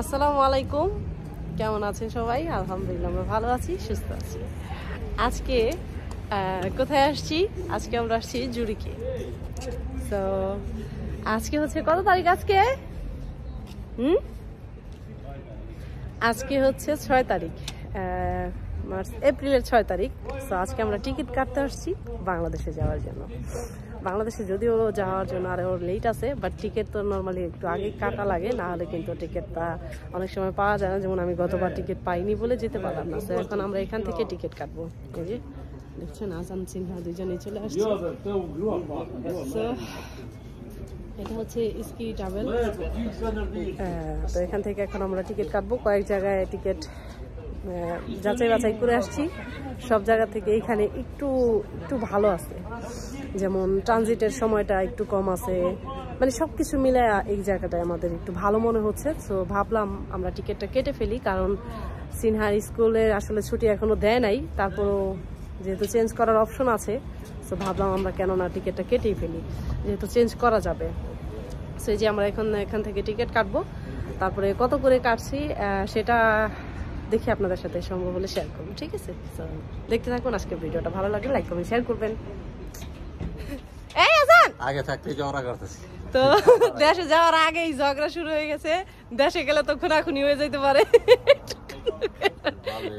আসসালামু আলাইকুম, কেমন আছেন সবাই? আলহামদুলিল্লাহ আমরা ভালো আছি, সুস্থ আছি। আজকে কোথায় আসছি? আজকে আমরা আসছি জুরিখে। তো আজকে হচ্ছে কত তারিখ? আজকে আজকে হচ্ছে 6 তারিখ, এপ্রিলের 6 তারিখ। তো আজকে আমরা টিকিট কাটতে আসছি বাংলাদেশে যাওয়ার জন্য। বাংলাদেশে যদিও যাওয়ার জন্য আরে ওর লেট আছে, বাট টিকিট তো নর্মালি একটু আগে কাটা লাগে, না হলে কিন্তু টিকিটটা অনেক সময় পাওয়া যায় না। যেমন আমি গতবার টিকিট পাইনি বলে যেতে পারলাম না। তো এখন আমরা এখান থেকে টিকিট কাটবো। এই যে দেখছেন, আসান সিনহা দুজনেই চলে আসছে। এটা হচ্ছে স্কি ট্রাভেল। তো এখান থেকে এখন আমরা টিকিট কাটবো। কয়েক জায়গায় টিকিট যাচাই বাছাই করে আসছি। সব জায়গা থেকে এখানে একটু একটু ভালো আছে, যেমন ট্রানজিটের সময়টা একটু কম আছে, মানে সব কিছু মিলে এই জায়গাটায় আমাদের একটু ভালো মনে হচ্ছে। তো ভাবলাম আমরা টিকিটটা কেটে ফেলি, কারণ সিনহার স্কুলের আসলে ছুটি এখনও দেয় নাই, তারপরও যেহেতু চেঞ্জ করার অপশন আছে, তো ভাবলাম আমরা কেননা টিকিটটা কেটেই ফেলি, যেহেতু চেঞ্জ করা যাবে। সেই যে আমরা এখান থেকে টিকিট কাটবো, তারপরে কত করে কাটছি সেটা দেখি আপনাদের সাথে সম্ভব হলে শেয়ার করুন, ঠিক আছে? দেখতে থাকুন আজকে ভিডিওটা, ভালো লাগলে লাইক করবেন, শেয়ার করবেন। এই আজান আগে থাকতে ঝগড়া করতেছি, তো দেশে যাওয়ার আগেই ঝগড়া শুরু হয়ে গেছে। দেশে গেলে তো খুনাখুনি হয়ে যেতে পারে,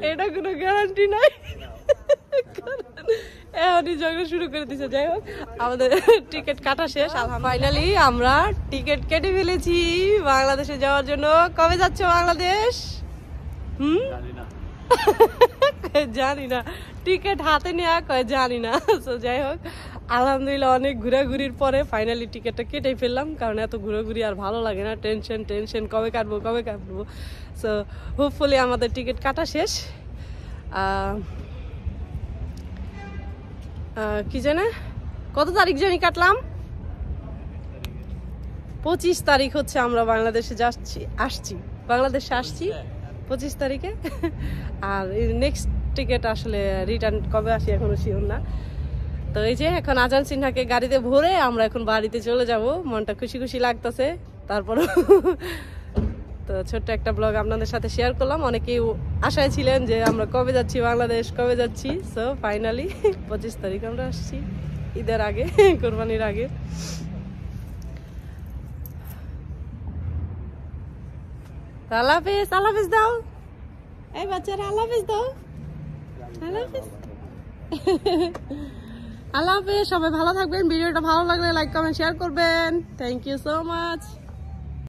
এটা কোনো গ্যারান্টি নাই। এখনই ঝগড়া শুরু করে দিছে। যাই হোক, আমাদের টিকিট কাটা শেষ। ফাইনালি আমরা টিকিট কেটে ফেলেছি বাংলাদেশে যাওয়ার জন্য। কবে যাচ্ছে বাংলাদেশ? জানি না, টিকিট হাতে নেওয়া কয় জানি না। তো যাই হোক, আলহামদুলিল্লাহ অনেক ঘোরাঘুরির পরে ফাইনালি টিকিটটা কেটে ফেললাম, কারণ এত ঘোরাঘুরি আর ভালো লাগে না। টেনশন কবে কাটবো কবে কাটবো। সো হোপফুলি আমাদের টিকিট কাটা শেষ। কি জানে কত তারিখ জানি কাটলাম? 25 তারিখ হচ্ছে আমরা বাংলাদেশে আসছি 25 তারিখে। আর নেক্সট টিকিট আসলে রিটার্ন কবে আসি এখনো শিওর না। তো এই যে এখন আজান সিনহাকে গাড়িতে ভরে আমরা এখন বাড়িতে চলে যাব। মনটা খুশি খুশি লাগতেছে। তারপর তো ছোট্ট একটা ব্লগ আপনাদের সাথে শেয়ার করলাম। অনেকেই আশায় ছিলেন যে আমরা কবে যাচ্ছি বাংলাদেশ, কবে যাচ্ছি। সো ফাইনালি 25 তারিখ আমরা আসছি, ঈদের আগে, কোরবানির আগে। আলাফিজ আলাফিজ দাও, এই বাচ্চারা আলাফিজ দাও, আলাফিজ আলাফিজ। সবাই ভালো থাকবেন। ভিডিওটা ভালো লাগলে লাইক কমেন্ট শেয়ার করবেন। Thank you so much.